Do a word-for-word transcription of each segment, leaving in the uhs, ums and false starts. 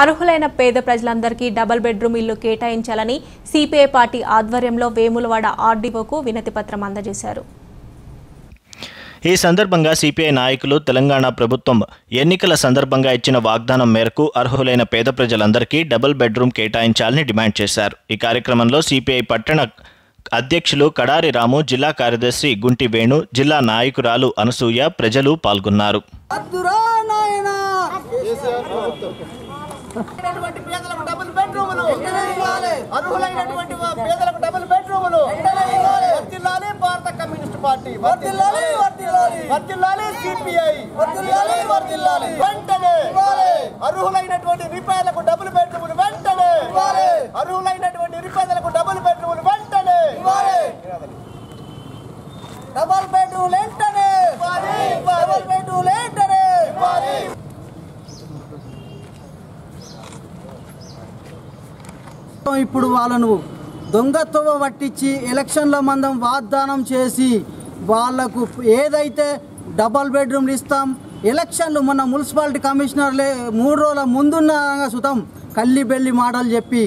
అర్హులైన పేద ప్రజలందరికీ డబుల్ బెడ్రూమ్ ఇల్లు కేటాయించాలని సిపిఐ పార్టీ ఆధ్వర్యంలో వేములవాడ ఆర్డీఓకు వినతి పత్రం అందజేశారు. ఈ సందర్భంగా సిపిఐ నాయకులు తెలంగాణ ప్రభుత్వం ఎన్నికల సందర్భంగా ఇచ్చిన వాగ్దానం మేరకు అర్హులైన పేద ప్రజలందరికీ డబుల్ బెడ్రూమ్ కేటాయించాలని డిమాండ్ చేశారు. ఈ కార్యక్రమంలో సిపిఐ పట్టణ అధ్యక్షులు కడారీ రాము, జిల్లా కార్యదర్శి గుంటి వేణు, జిల్లా నాయకురాలు అనుసూయ ప్రజలు పాల్గొన్నారు. పార్టీ వర్తిల్లాలి వర్తిల్లాలి వర్తిల్లాలి సిపిఐ వర్తిల్లాలి వర్తిల్లాలి వెంటనే ఇవ్వాలి. అర్హులైనటువంటి నిరుపేదలకు డబుల్ బెడ్రూములు వెంటనే ఇవ్వాలి. అర్హులైనటువంటి నిరుపేదలకు డబుల్ బెడ్రూములు వెంటనే ఇవ్వాలి. డబుల్ బెడ్రూములు వెంటనే ఇవ్వాలి. డబుల్ బెడ్రూములు వెంటనే ఇవ్వాలి. ఇప్పుడు వాళ్ళను దొంగత్వ పట్టించి ఎలక్షన్ల మందం వాగ్దానం చేసి వాళ్లకు ఏదైతే డబల్ బెడ్రూమ్లు ఇస్తాం, ఎలక్షన్లు మన మున్సిపాలిటీ కమిషనర్లే మూడు రోజుల ముందున్న సుతం కల్లి బెల్లి మాటలు చెప్పి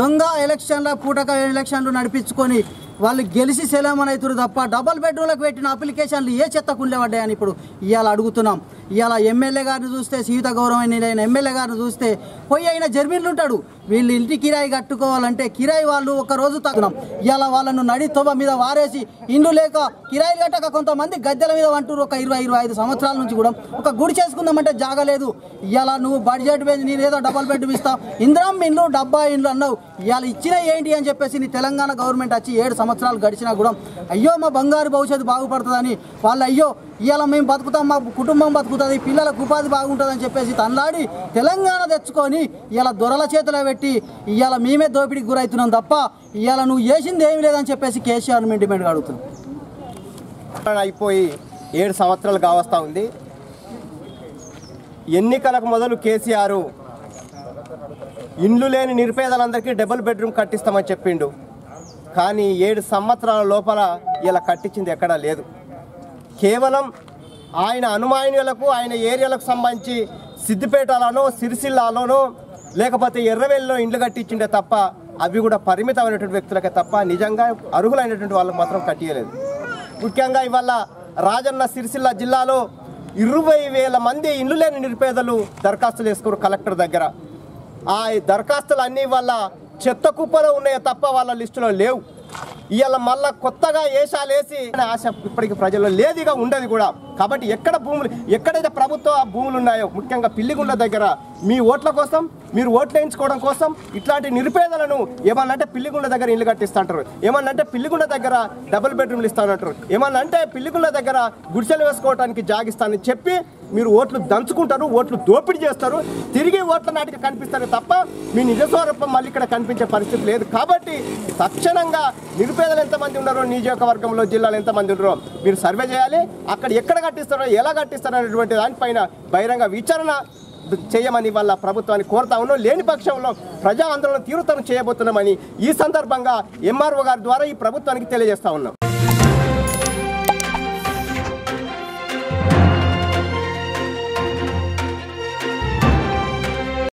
దొంగ ఎలక్షన్ల పూటక ఎలక్షన్లు నడిపించుకొని వాళ్ళు గెలిచి సెలమనవుతారు తప్ప డబల్ బెడ్రూమ్లకు పెట్టిన అప్లికేషన్లు ఏ చెత్తకు ఉండేవడ్డాయని ఇప్పుడు ఇవాళ అడుగుతున్నాం. ఇవాళ ఎమ్మెల్యే గారిని చూస్తే, సీత గౌరవమైన ఎమ్మెల్యే గారిని చూస్తే పోయి ఆయన జర్మీన్లు ఉంటాడు. వీళ్ళు ఇంటి కిరాయి కట్టుకోవాలంటే కిరాయి వాళ్ళు ఒకరోజు తగ్గున్నాం. ఇవాళ వాళ్ళను నడి తొబ మీద వారేసి ఇండ్లు లేక కిరాయిలు కట్టక కొంతమంది గద్దెల మీద అంటారు. ఒక ఇరవై ఇరవై ఐదు సంవత్సరాల నుంచి కూడా ఒక గుడి చేసుకుందామంటే జాగలేదు. ఇవాళ నువ్వు బడ్జెట్ మీద నేను ఏదో డబల్ బెడ్రూమ్ ఇస్తావు, ఇంద్రం ఇండ్లు డబ్బా ఇండ్లు అన్నావు. ఇవాళ ఇచ్చిన ఏంటి అని చెప్పేసి నీ తెలంగాణ గవర్నమెంట్ వచ్చి ఏడు సంవత్సరాలు గడిచినా కూడా అయ్యో మా బంగారు భవిష్యత్తు బాగుపడుతుందని వాళ్ళు అయ్యో ఇవాళ మేము బతుకుతాం, మా కుటుంబం బతుకుతుంది, పిల్లలకు ఉపాధి బాగుంటుందని చెప్పేసి తనలాడి తెలంగాణ తెచ్చుకొని ఇవాళ దొరల చేతిలో పెట్టి ఇవాళ మేమే దోపిడీకి గురవుతున్నాం తప్ప ఇవాళ నువ్వు చేసింది ఏమి లేదని చెప్పేసి కేసీఆర్ మేము డిమాండ్ అడుగుతున్నాం. అయిపోయి ఏడు సంవత్సరాలు కావస్తూ ఉంది. ఎన్నికలకు మొదలు కేసీఆర్ ఇండ్లు లేని నిరుపేదలందరికీ డబుల్ బెడ్రూమ్ కట్టిస్తామని చెప్పిండు. కానీ ఏడు సంవత్సరాల లోపల ఇలా కట్టించింది ఎక్కడా లేదు. కేవలం ఆయన అనుమానులకు ఆయన ఏరియాలకు సంబంధించి సిద్దిపేటలోనో సిరిసిల్లాలోనో లేకపోతే ఎర్రవేలిలో ఇండ్లు కట్టించిండే తప్ప అవి కూడా పరిమితమైనటువంటి వ్యక్తులకే తప్ప నిజంగా అర్హులైనటువంటి వాళ్ళకు మాత్రం కట్టియలేదు. ముఖ్యంగా ఇవాళ రాజన్న సిరిసిల్ల జిల్లాలో ఇరవై వేల మంది ఇండ్లు లేని నిరుపేదలు దరఖాస్తులు వేసుకున్నారు కలెక్టర్ దగ్గర. ఆ దరఖాస్తులు అన్నీ వాళ్ళ చెత్త కుప్పలో ఉన్నాయో తప్ప వాళ్ళ లిస్టులో లేవు. ఇవాళ మళ్ళా కొత్తగా ఏషాలు వేసి ఆశ ఇప్పటికీ ప్రజల్లో లేదు, ఇక ఉండదు కూడా. కాబట్టి ఎక్కడ భూములు ఎక్కడైతే ప్రభుత్వ భూములు ఉన్నాయో ముఖ్యంగా పిల్లిగుండ దగ్గర మీ ఓట్ల కోసం మీరు ఓట్లు వేయించుకోవడం కోసం ఇట్లాంటి నిరుపేదలను ఏమన్నంటే పిల్లిగుండ దగ్గర ఇల్లు కట్టిస్తూ అంటారు, ఏమన్నంటే పిల్లిగుండ దగ్గర డబుల్ బెడ్రూమ్లు ఇస్తాను అంటారు, ఏమన్నంటే పిల్లిగుండ దగ్గర గుడిసెలు వేసుకోవడానికి జాగిస్తానని చెప్పి మీరు ఓట్లు దంచుకుంటారు, ఓట్లు దోపిడీ చేస్తారు, తిరిగి ఓట్ల నాటికి కనిపిస్తారు తప్ప మీ నిజస్వరూపం మళ్ళీ ఇక్కడ కనిపించే పరిస్థితి లేదు. కాబట్టి తక్షణంగా నిరుపేదలు ఎంతమంది ఉన్నారో, నియోజకవర్గంలో జిల్లాలో ఎంతమంది ఉన్నారో మీరు సర్వే చేయాలి. అక్కడ ఎక్కడ కట్టిస్తారో ఎలా కట్టిస్తారో అనేటువంటి దానిపైన బహిరంగ విచారణ చేయమని వాళ్ళ ప్రభుత్వాన్ని కోరుతా ఉన్నాం. లేని పక్షంలో ప్రజా ఆందోళన తీవ్రతరం చేయబోతున్నామని ఈ సందర్భంగా ఎంఆర్ఓ గారి ద్వారా ఈ ప్రభుత్వానికి తెలియజేస్తా ఉన్నాం.